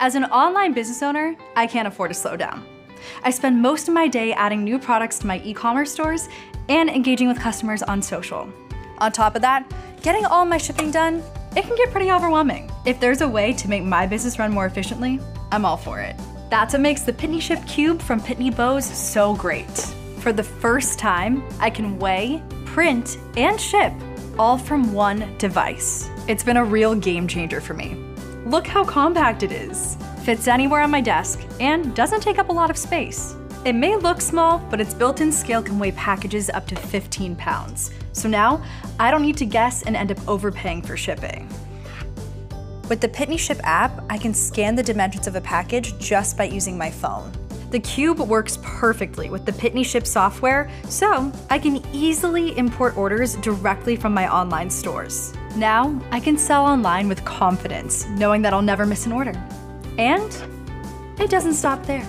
As an online business owner, I can't afford to slow down. I spend most of my day adding new products to my e-commerce stores and engaging with customers on social. On top of that, getting all my shipping done, it can get pretty overwhelming. If there's a way to make my business run more efficiently, I'm all for it. That's what makes the Pitney Ship Cube from Pitney Bowes so great. For the first time, I can weigh, print, and ship all from one device. It's been a real game changer for me. Look how compact it is. Fits anywhere on my desk and doesn't take up a lot of space. It may look small, but its built-in scale can weigh packages up to 15 pounds. So now, I don't need to guess and end up overpaying for shipping. With the Pitney Ship app, I can scan the dimensions of a package just by using my phone. The Cube works perfectly with the Pitney Ship software, so I can easily import orders directly from my online stores. Now, I can sell online with confidence, knowing that I'll never miss an order. And it doesn't stop there.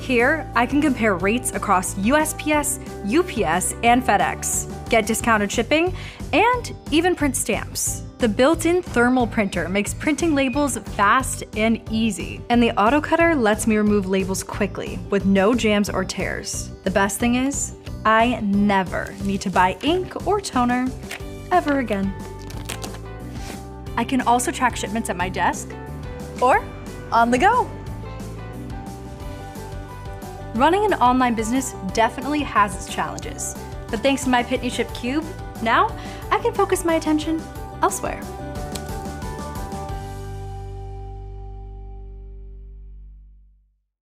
Here, I can compare rates across USPS, UPS, and FedEx, get discounted shipping, and even print stamps. The built-in thermal printer makes printing labels fast and easy, and the auto cutter lets me remove labels quickly with no jams or tears. The best thing is, I never need to buy ink or toner ever again. I can also track shipments at my desk or on the go. Running an online business definitely has its challenges, but thanks to my Pitney Ship Cube, now I can focus my attention elsewhere.